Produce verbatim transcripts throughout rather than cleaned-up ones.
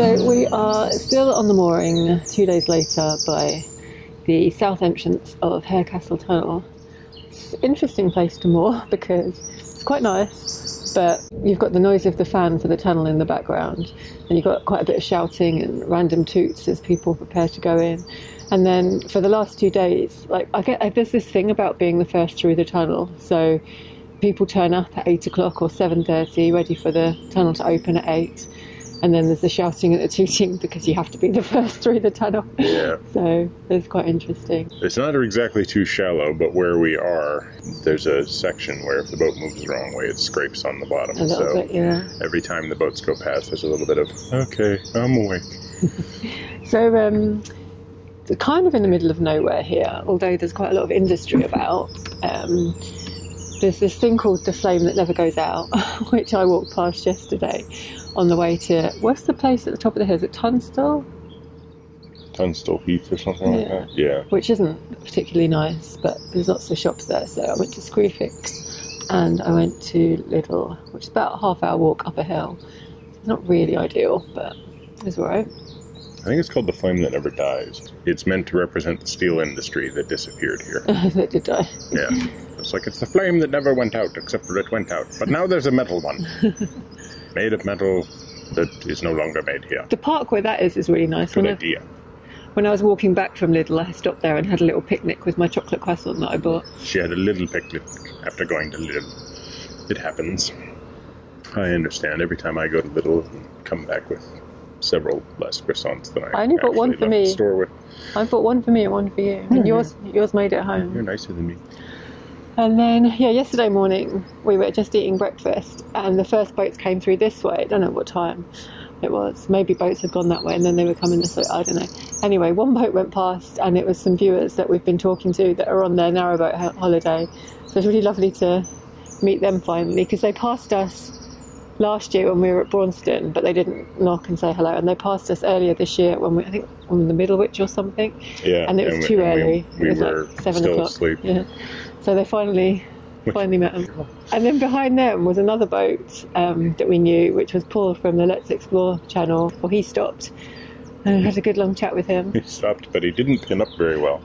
So we are still on the mooring two days later by the south entrance of Harecastle Tunnel. It's an interesting place to moor because it's quite nice, but you've got the noise of the fan for the tunnel in the background, and you've got quite a bit of shouting and random toots as people prepare to go in. And then for the last two days, like I get, I, there's this thing about being the first through the tunnel. So people turn up at eight o'clock or seven thirty, ready for the tunnel to open at eight. And then there's the shouting and the tooting because you have to be the first through the tunnel. Yeah. So it's quite interesting. It's not exactly too shallow, but where we are, there's a section where if the boat moves the wrong way, it scrapes on the bottom. A little bit, yeah. Every time the boats go past, there's a little bit of, okay, I'm awake. So um, kind of in the middle of nowhere here, although there's quite a lot of industry about. Um, there's this thing called the flame that never goes out, which I walked past yesterday on the way to, what's the place at the top of the hill? Is it Tunstall? Tunstall Heath or something, yeah. Like that? Yeah. Which isn't particularly nice, but there's lots of shops there. So I went to Screwfix and I went to Lidl, which is about a half hour walk up a hill. It's not really ideal, but it's alright. I think it's called the flame that never dies. It's meant to represent the steel industry that disappeared here. That did die. Yeah. It's like it's the flame that never went out, except for it went out. But now there's a metal one. Made of metal that is no longer made here. The park where that is is really nice. Good when idea. I, when I was walking back from Lidl, I stopped there and had a little picnic with my chocolate croissant that I bought. She had a little picnic after going to Lidl. It happens. I understand. Every time I go to Lidl and come back with several less croissants than I I only bought one for me. Store with. I bought one for me and one for you. Mm-hmm. And yours, yours made at home. You're nicer than me. And then, yeah, yesterday morning we were just eating breakfast and the first boats came through this way. I don't know what time it was. Maybe boats had gone that way and then they were coming this way. I don't know. Anyway, one boat went past and it was some viewers that we've been talking to that are on their narrowboat holiday. So it's really lovely to meet them finally because they passed us last year when we were at Braunston, but they didn't knock and say hello. And they passed us earlier this year when we, I think, on the Middlewich or something. Yeah. And it was and too we, early. We, we it was were like seven still o'clock. Asleep. Yeah. So they finally, finally met them. And then behind them was another boat um, that we knew, which was Paul from the Let's Explore channel. Well, he stopped and had a good long chat with him. He stopped, but he didn't pin up very well.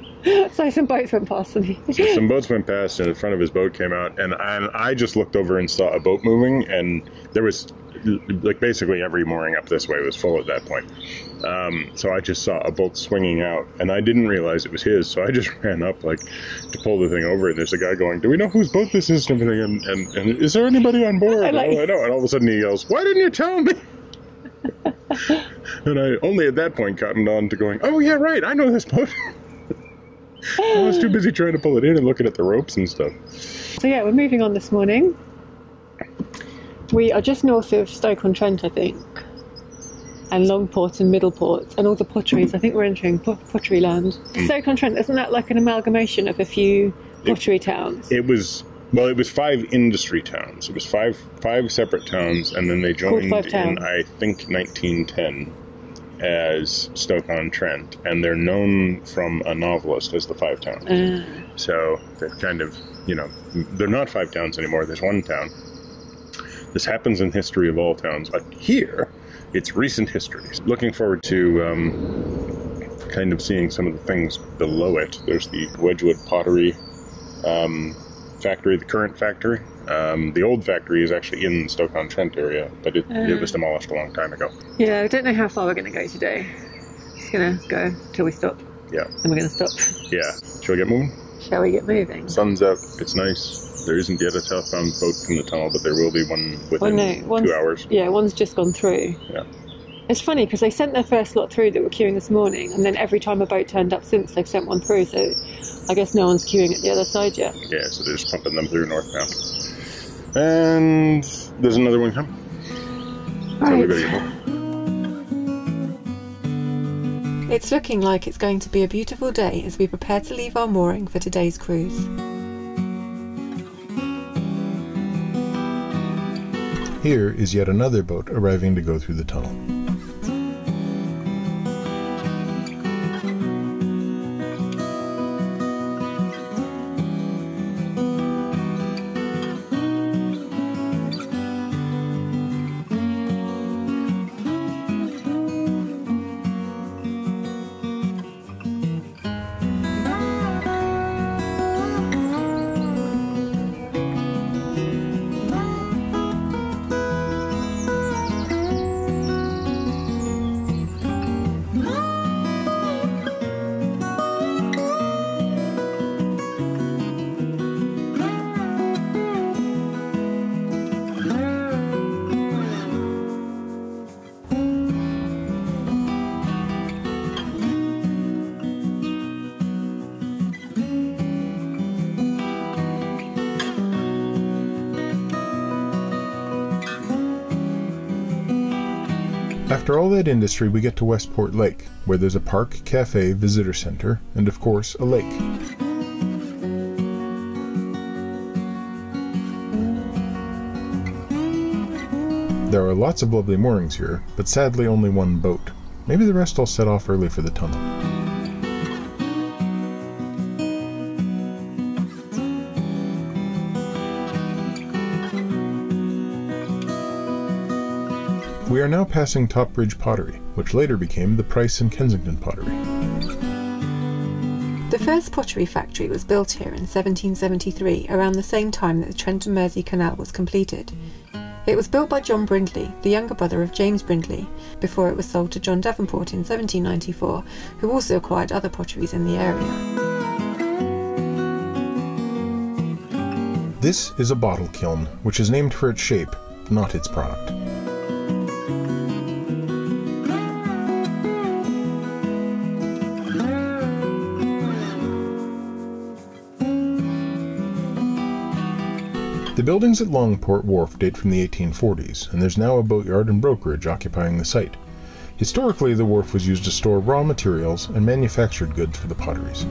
So some boats went past. And he so some boats went past and the front of his boat came out. And I, and I just looked over and saw a boat moving. And there was, like, basically every mooring up this way was full at that point. Um, so I just saw a boat swinging out. And I didn't realize it was his. So I just ran up, like, to pull the thing over. And there's a guy going, do we know whose boat this is? And, and, and, and is there anybody on board? I like, and, all, I know. And all of a sudden he yells, why didn't you tell me? And I only at that point gotten on to going, oh yeah, right, I know this boat. I was too busy trying to pull it in and looking at the ropes and stuff. So yeah, we're moving on this morning. We are just north of Stoke-on-Trent, I think, and Longport and Middleport, and all the potteries. I think we're entering pottery land. Stoke-on-Trent, isn't that like an amalgamation of a few pottery it, towns? It was... Well, it was five industry towns. It was five five separate towns, and then they joined in, I think, nineteen ten as Stoke-on-Trent, and they're known from a novelist as the Five Towns. Uh. So they're kind of, you know, they're not five towns anymore. There's one town. This happens in history of all towns, but here, it's recent history. Looking forward to um, kind of seeing some of the things below it. There's the Wedgwood Pottery Um, factory, the current factory. Um, the old factory is actually in the Stoke-on-Trent area, but it, uh, it was demolished a long time ago. Yeah, I don't know how far we're going to go today. Just going to go till we stop. Yeah. And we're going to stop. Yeah. Shall we get moving? Shall we get moving? Sun's up. It's nice. There isn't yet a southbound boat from the tunnel, but there will be one within oh, no. two hours. Yeah, one's just gone through. Yeah. It's funny because they sent their first lot through that were queuing this morning, and then every time a boat turned up since, they've sent one through, so I guess no one's queuing at the other side yet. Yeah, so they're just pumping them through northbound. And there's another one coming. Right. It's looking like it's going to be a beautiful day as we prepare to leave our mooring for today's cruise. Here is yet another boat arriving to go through the tunnel. After all that industry, we get to Westport Lake, where there's a park, cafe, visitor center, and of course, a lake. There are lots of lovely moorings here, but sadly only one boat. Maybe the rest all set off early for the tunnel. We are now passing Top Bridge Pottery, which later became the Price and Kensington Pottery. The first pottery factory was built here in seventeen seventy-three, around the same time that the Trent and Mersey Canal was completed. It was built by John Brindley, the younger brother of James Brindley, before it was sold to John Davenport in seventeen ninety-four, who also acquired other potteries in the area. This is a bottle kiln, which is named for its shape, not its product. The buildings at Longport Wharf date from the eighteen forties, and there's now a boatyard and brokerage occupying the site. Historically, the wharf was used to store raw materials and manufactured goods for the potteries.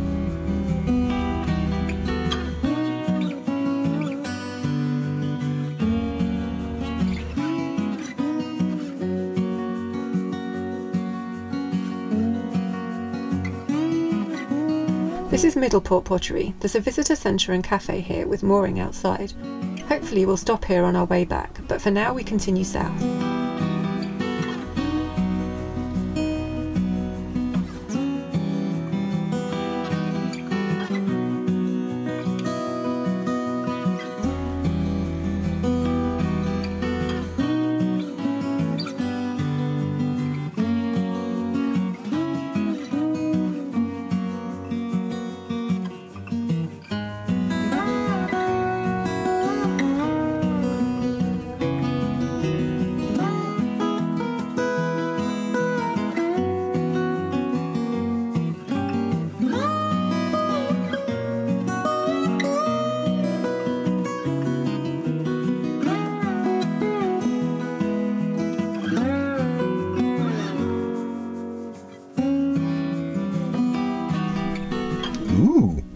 This is Middleport Pottery. There's a visitor centre and cafe here with mooring outside. Hopefully we'll stop here on our way back, but for now we continue south.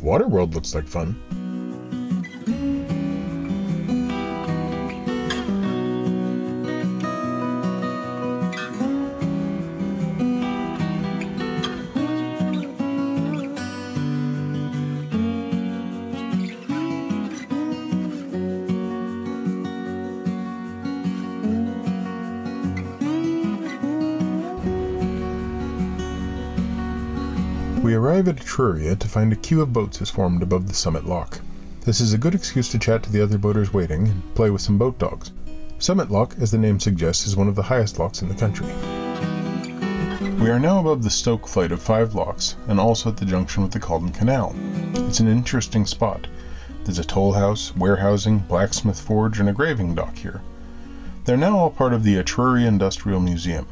Waterworld looks like fun. We arrive at Etruria to find a queue of boats is formed above the Summit Lock. This is a good excuse to chat to the other boaters waiting and play with some boat dogs. Summit Lock, as the name suggests, is one of the highest locks in the country. We are now above the Stoke Flight of five locks, and also at the junction with the Caldon Canal. It's an interesting spot. There's a toll house, warehousing, blacksmith forge, and a graving dock here. They're now all part of the Etruria Industrial Museum.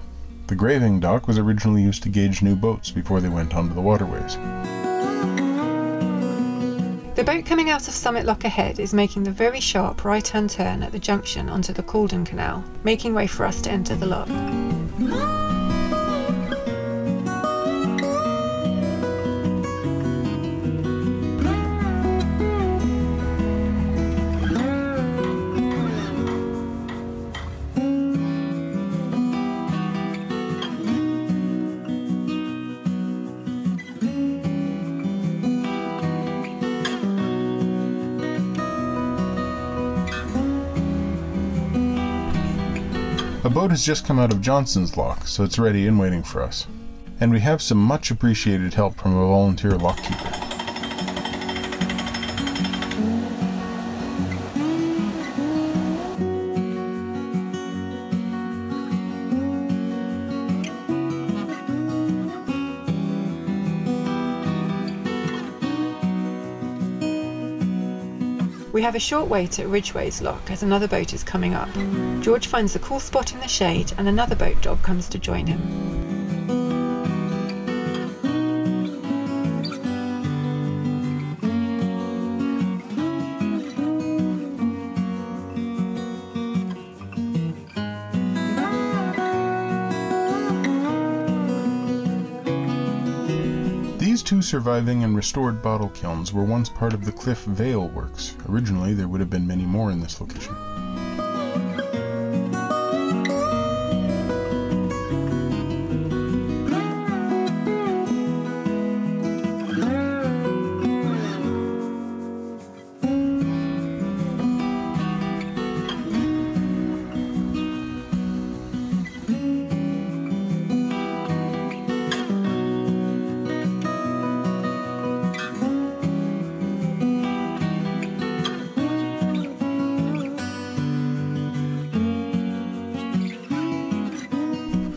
The graving dock was originally used to gauge new boats before they went onto the waterways. The boat coming out of Summit Lock ahead is making the very sharp right-hand turn at the junction onto the Caldon Canal, making way for us to enter the lock. A boat has just come out of Johnson's Lock, so it's ready and waiting for us. And we have some much appreciated help from a volunteer lockkeeper. We have a short wait at Ridgeway's Lock as another boat is coming up. George finds a cool spot in the shade and another boat dog comes to join him. two surviving and restored bottle kilns were once part of the Cliff Vale works. Originally, there would have been many more in this location.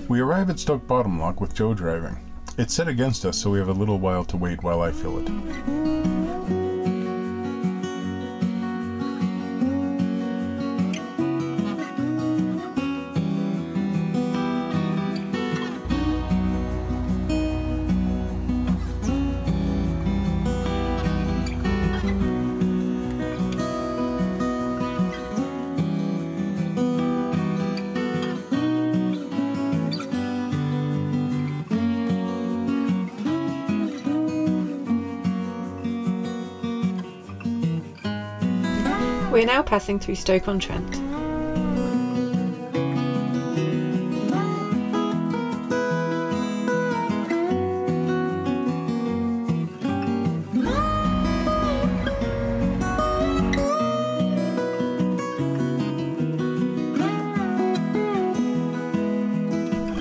We arrive at Stoke Bottom Lock with Joe driving. It's set against us, so we have a little while to wait while I fill it. We're now passing through Stoke-on-Trent.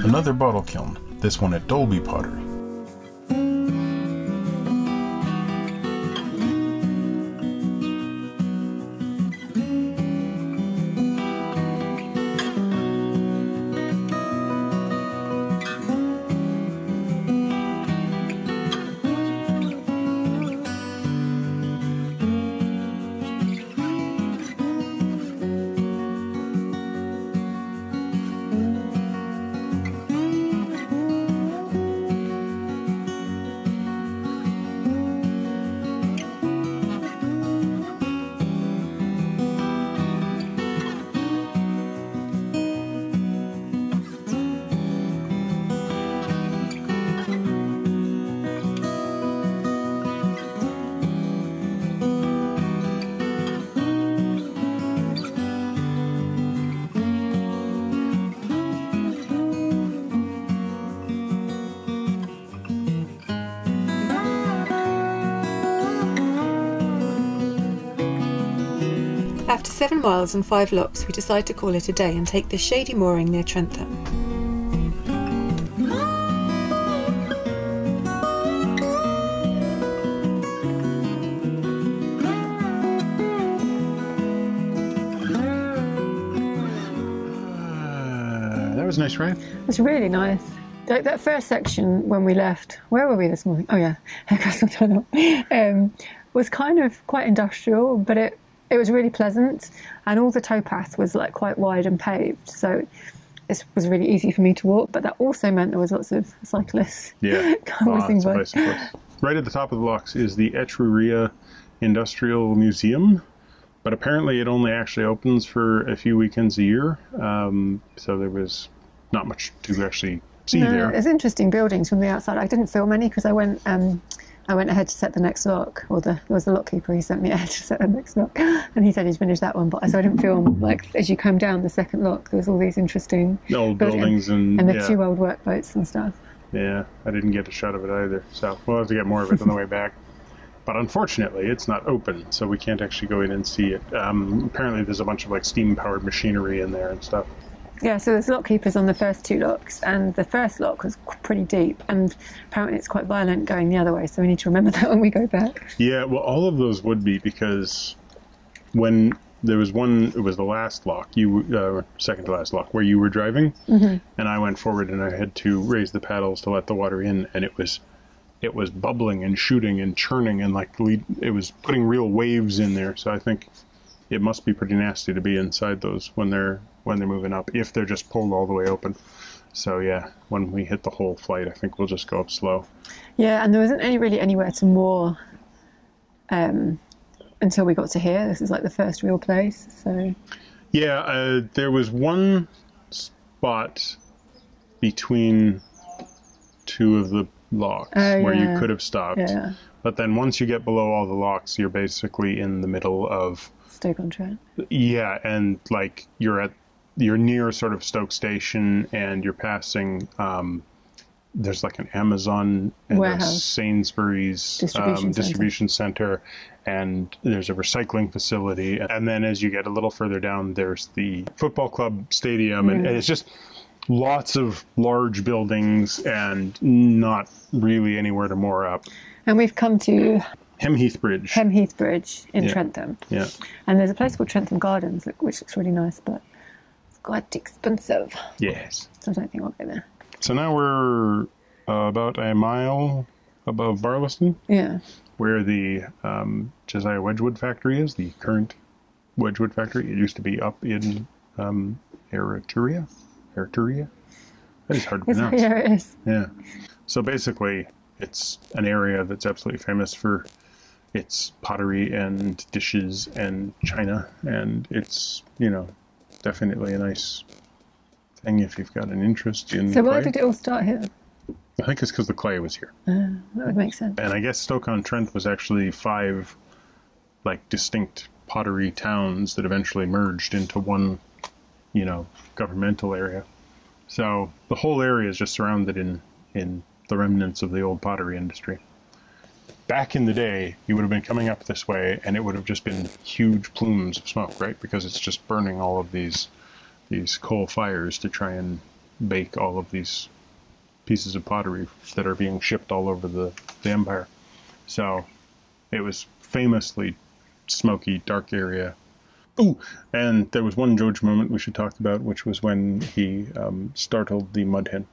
Another bottle kiln, this one at Dolby Pottery. After seven miles and five locks, we decide to call it a day and take this shady mooring near Trentham. Uh, that was nice, right? It was really nice. Like that first section when we left, where were we this morning? Oh yeah, Harecastle Tunnel. Um, was kind of quite industrial, but it. It was really pleasant, and all the towpath was like quite wide and paved, so this was really easy for me to walk. But that also meant there was lots of cyclists. Yeah, lots of bicycles. Right at the top of the locks is the Etruria Industrial Museum, but apparently it only actually opens for a few weekends a year, um, so there was not much to actually see no, there. It's interesting buildings from the outside. I didn't film any because I went. Um, I went ahead to set the next lock, or the, there was the lock keeper, he sent me ahead to set the next lock, and he said he'd finished that one, but so I didn't film, like, as you come down the second lock, there was all these interesting old buildings, buildings and, and the yeah. two old workboats and stuff. Yeah, I didn't get a shot of it either, so we'll have to get more of it on the way back. But unfortunately, it's not open, so we can't actually go in and see it. Um, apparently there's a bunch of, like, steam-powered machinery in there and stuff. Yeah, so there's lock keepers on the first two locks, and the first lock was pretty deep, and apparently it's quite violent going the other way, so we need to remember that when we go back. Yeah, well, all of those would be, because when there was one, it was the last lock, you uh, second to last lock, where you were driving, mm-hmm. and I went forward and I had to raise the paddles to let the water in, and it was it was bubbling and shooting and churning, and like it was putting real waves in there, so I think it must be pretty nasty to be inside those when they're when they're moving up, if they're just pulled all the way open. So yeah, when we hit the whole flight, I think we'll just go up slow. Yeah, and there wasn't any really anywhere to moor um, until we got to here. This is like the first real place. So yeah, uh, there was one spot between two of the locks oh, where yeah. you could have stopped. Yeah. But then once you get below all the locks, you're basically in the middle of Stoke-on-Trent. Yeah, and like you're at you're near sort of Stoke Station, and you're passing. Um, there's like an Amazon and a Sainsbury's distribution, um, distribution center. center, and there's a recycling facility. And then as you get a little further down, there's the football club stadium, mm. and, and it's just lots of large buildings and not really anywhere to moor up. And we've come to Hem Heath Bridge. Hem Heath Bridge in yeah. Trentham. Yeah. And there's a place called Trentham Gardens, which looks really nice, but it's quite expensive. Yes. So I don't think I'll go there. So now we're uh, about a mile above Braunston. Yeah. Where the um, Josiah Wedgwood factory is, the current Wedgwood factory. It used to be up in um, Harecastle. Harecastle? That is hard to it's pronounce. Here it is. Yeah. So basically, it's an area that's absolutely famous for its pottery and dishes and china. And it's, you know, definitely a nice thing if you've got an interest in So why clay. Did it all start here? I think it's because the clay was here. Uh, that would make sense. And I guess Stoke-on-Trent was actually five, like, distinct pottery towns that eventually merged into one, you know, governmental area. So the whole area is just surrounded in, in the remnants of the old pottery industry. Back in the day, you would have been coming up this way, and it would have just been huge plumes of smoke, right? Because it's just burning all of these these coal fires to try and bake all of these pieces of pottery that are being shipped all over the, the empire. So it was famously smoky, dark area. Ooh, and there was one George moment we should talk about, which was when he um, startled the mud hen.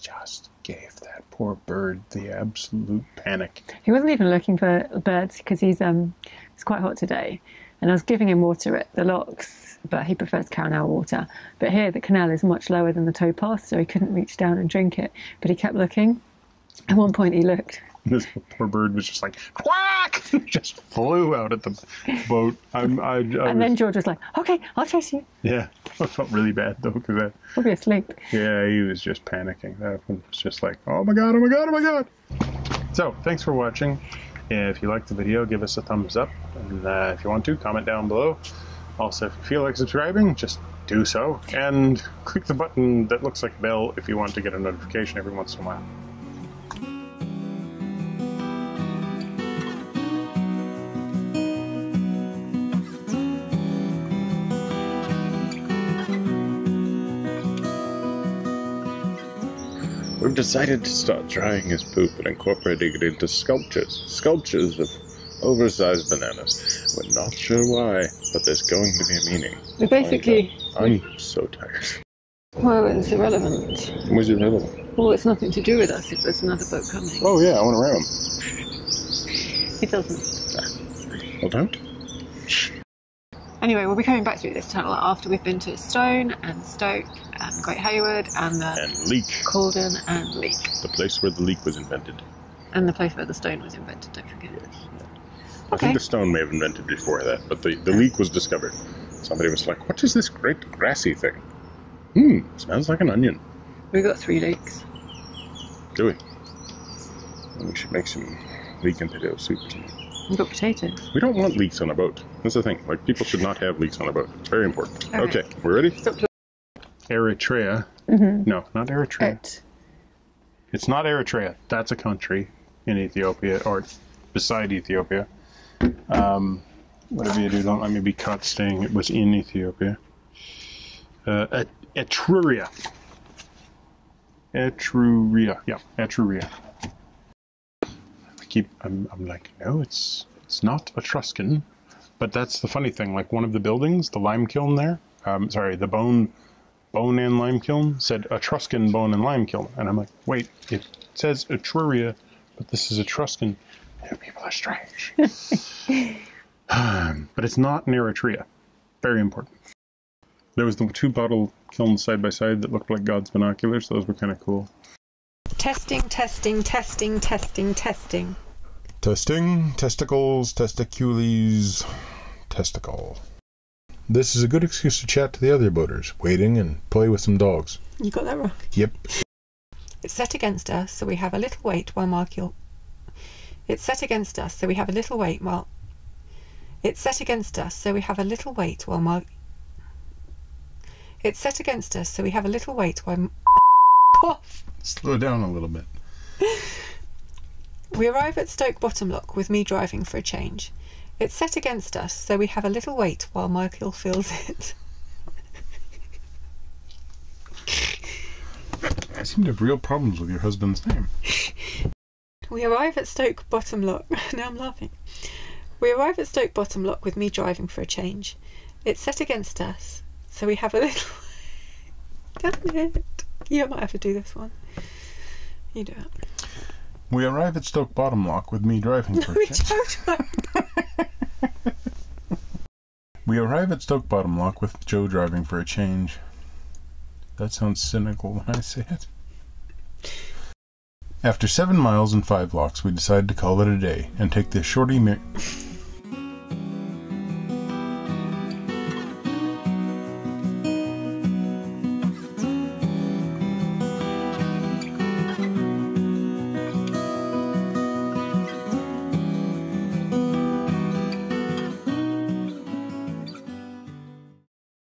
Just gave that poor bird the absolute panic. He wasn't even looking for birds because he's um it's quite hot today. And I was giving him water at the locks, but he prefers canal water. But here, the canal is much lower than the towpath, so he couldn't reach down and drink it. But he kept looking. At one point, he looked. This poor bird was just like, quack! Just flew out at the boat. I'm, I, I and was... then George was like, okay, I'll chase you. Yeah, I felt really bad, though, because I... He'll be asleep. Yeah, he was just panicking. That one was just like, oh my god, oh my god, oh my god! So, thanks for watching. If you liked the video, give us a thumbs up, and uh, if you want to, comment down below. Also, if you feel like subscribing, just do so, and click the button that looks like a bell if you want to get a notification every once in a while. We've decided to start drying his poop and incorporating it into sculptures. Sculptures of oversized bananas. We're not sure why, but there's going to be a meaning. We basically... I'm, I'm so tired. Well, it's irrelevant. What's irrelevant? Well, it's nothing to do with us if there's another boat coming. Oh, yeah, I want to row him. It doesn't. Well, don't. Anyway, we'll be coming back through this tunnel after we've been to Stone and Stoke and Great Hayward and the... And Leek. Caldon and Leek. The place where the Leek was invented. And the place where the Stone was invented, don't forget. Yes. Okay. I think the Stone may have invented before that, but the, the Leek was discovered. Somebody was like, what is this great grassy thing? Hmm, smells like an onion. We've got three leeks. Do we? Well, we should make some leek and potato soup. We've got potatoes. We don't want leeks on a boat. That's the thing. Like, people should not have leeks on a boat. It's very important. Okay, okay, we're ready? Eritrea. Mm-hmm. No, not Eritrea. It. It's not Eritrea. That's a country in Ethiopia, or beside Ethiopia. Um, whatever you do, don't let me be caught saying it was in Ethiopia. Uh, Etruria. Etruria. Yeah, Etruria. Keep I'm, I'm like, no, it's it's not Etruscan. But that's the funny thing, like one of the buildings, the lime kiln there, um sorry, the bone bone and lime kiln said Etruscan bone and lime kiln, and I'm like, wait, it says Etruria, but this is Etruscan. You know, people are strange. um, but it's not near Eritrea. Very important. There was the two bottle kilns side by side that looked like God's binoculars. Those were kind of cool. Testing, testing, testing, testing, testing. Testing, testicles, testicules, testicle. This is a good excuse to chat to the other boaters, waiting and play with some dogs. You got that wrong. Yep. It's set against us, so we have a little wait while Mark York. It's set against us, so we have a little wait while. It's set against us, so we have a little wait while Mark. It's set against us, so we have a little wait while. Off. Slow down a little bit. We arrive at Stoke Bottom Lock with me driving for a change. It's set against us, so we have a little wait while Michael fills it. I seem to have real problems with your husband's name. We arrive at Stoke Bottom Lock. Now I'm laughing. We arrive at Stoke Bottom Lock with me driving for a change. It's set against us, so we have a little. Damn it. You might have to do this one. You do it. We arrive at Stoke Bottom Lock with me driving for a change. We arrive at Stoke Bottom Lock with Joe driving for a change. That sounds cynical when I say it. After seven miles and five locks, we decide to call it a day and take the shorty...